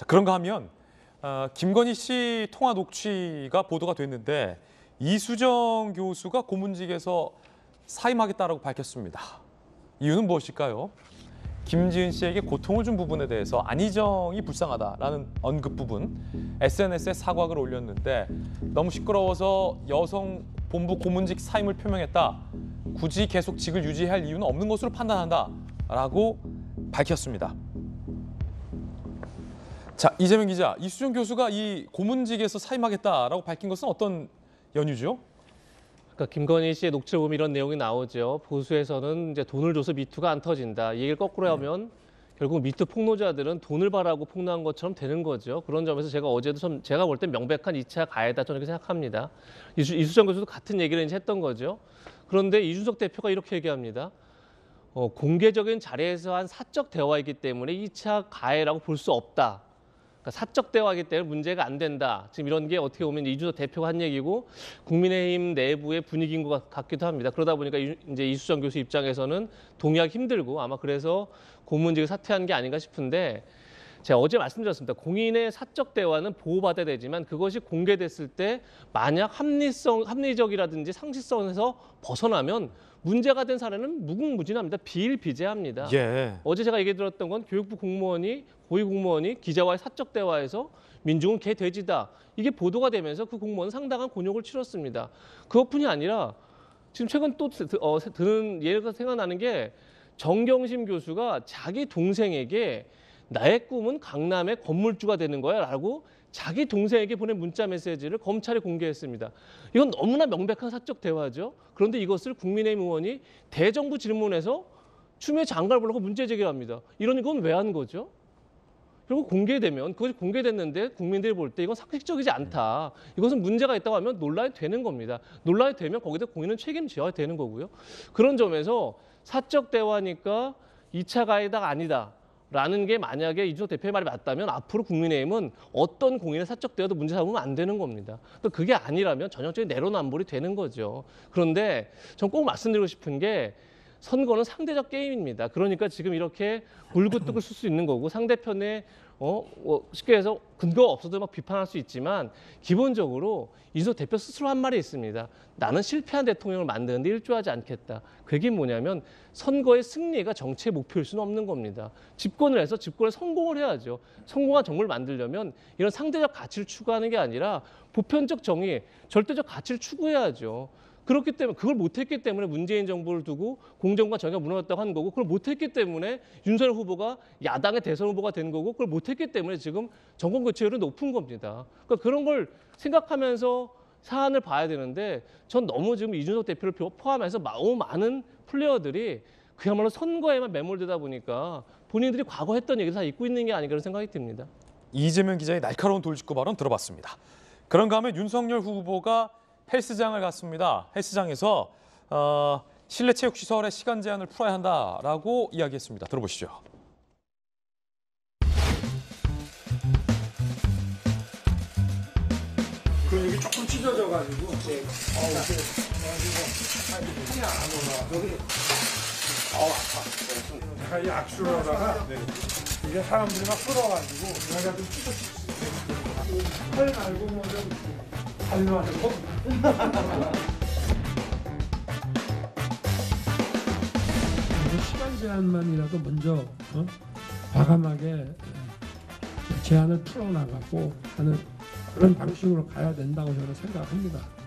자, 그런가 하면 김건희 씨 통화 녹취가 보도가 됐는데 이수정 교수가 고문직에서 사임하겠다라고 밝혔습니다. 이유는 무엇일까요? 김지은 씨에게 고통을 준 부분에 대해서 안희정이 불쌍하다라는 언급 부분, SNS에 사과글 올렸는데 너무 시끄러워서 여성 본부 고문직 사임을 표명했다. 굳이 계속 직을 유지해야 할 이유는 없는 것으로 판단한다라고 밝혔습니다. 자, 이재명 기자, 이수정 교수가 이 고문직에서 사임하겠다라고 밝힌 것은 어떤 연유죠? 그러니까 김건희 씨의 녹취를 보면 이런 내용이 나오죠. 보수에서는 이제 돈을 줘서 미투가 안 터진다. 이 얘기를 거꾸로 하면 결국 미투 폭로자들은 돈을 바라고 폭로한 것처럼 되는 거죠. 그런 점에서 제가 어제도 제가 볼 땐 명백한 2차 가해다 저는 그렇게 생각합니다. 이수정 교수도 같은 얘기를 이제 했던 거죠. 그런데 이준석 대표가 이렇게 얘기합니다. 공개적인 자리에서 한 사적 대화이기 때문에 2차 가해라고 볼 수 없다. 그러니까 사적 대화이기 때문에 문제가 안 된다. 지금 이런 게 어떻게 보면 이준석 대표가 한 얘기고 국민의힘 내부의 분위기인 것 같기도 합니다. 그러다 보니까 이제 이수정 교수 입장에서는 동의하기 힘들고 아마 그래서 고문직을 사퇴한 게 아닌가 싶은데 제가 어제 말씀드렸습니다. 공인의 사적 대화는 보호받아야 되지만 그것이 공개됐을 때 만약 합리적이라든지 상식선에서 벗어나면 문제가 된 사례는 무궁무진합니다. 비일비재합니다. 예. 어제 제가 얘기 들었던 건 교육부 공무원이 고위공무원이 기자와의 사적 대화에서 민중은 개 돼지다. 이게 보도가 되면서 그 공무원은 상당한 곤욕을 치렀습니다. 그것뿐이 아니라 지금 최근 또 드는 예가 생각나는 게 정경심 교수가 자기 동생에게 나의 꿈은 강남의 건물주가 되는 거야 라고 자기 동생에게 보낸 문자 메시지를 검찰에 공개했습니다. 이건 너무나 명백한 사적 대화죠. 그런데 이것을 국민의힘 의원이 대정부 질문에서 추미애 장관을 보려고 문제 제기합니다. 이런 건 왜 한 거죠? 결국 공개되면 그것이 공개됐는데 국민들이 볼 때 이건 상식적이지 않다. 이것은 문제가 있다고 하면 논란이 되는 겁니다. 논란이 되면 거기다 공인은 책임져야 되는 거고요. 그런 점에서 사적 대화니까 2차 가해다가 아니다. 라는 게 만약에 이준석 대표의 말이 맞다면 앞으로 국민의힘은 어떤 공인의 사적 대화도 문제 삼으면 안 되는 겁니다. 또 그게 아니라면 전형적인 내로남불이 되는 거죠. 그런데 전 꼭 말씀드리고 싶은 게 선거는 상대적 게임입니다. 그러니까 지금 이렇게 울긋뚝을 쓸 수 있는 거고 상대편의 쉽게 해서 근거가 없어도 막 비판할 수 있지만 기본적으로 이준석 대표 스스로 한 말이 있습니다. 나는 실패한 대통령을 만드는데 일조하지 않겠다. 그게 뭐냐면 선거의 승리가 정치의 목표일 수는 없는 겁니다. 집권을 해서 집권에 성공을 해야죠. 성공한 정부를 만들려면 이런 상대적 가치를 추구하는 게 아니라 보편적 정의, 절대적 가치를 추구해야죠. 그렇기 때문에 그걸 못했기 때문에 문재인 정부를 두고 공정과 정의가 무너졌다고 한 거고 그걸 못했기 때문에 윤석열 후보가 야당의 대선 후보가 된 거고 그걸 못했기 때문에 지금 정권 교체율은 높은 겁니다. 그러니까 그런 걸 생각하면서 사안을 봐야 되는데 전 너무 지금 이준석 대표를 포함해서 너무 많은 플레이어들이 그야말로 선거에만 매몰되다 보니까 본인들이 과거 했던 얘기를 다 잊고 있는 게 아닌가 그런 생각이 듭니다. 이재명 기자의 날카로운 돌직구 발언 들어봤습니다. 그런가 하면 윤석열 후보가 헬스장을 갔습니다. 헬스장에서 실내 체육 시설의 시간 제한을 풀어야 한다라고 이야기했습니다. 들어보시죠. 근육이 조금 찢어져가지고 이제 힘이 안 올라. 여기 아파. 이 악수를 하다가 이게 사람들이 막 풀어가지고 내가 좀 찢어지고 팔 말고 먼저. 시간 제한만이라도 먼저 과감하게 제한을 풀어나가고 하는 그런 방식으로 가야 된다고 저는 생각합니다.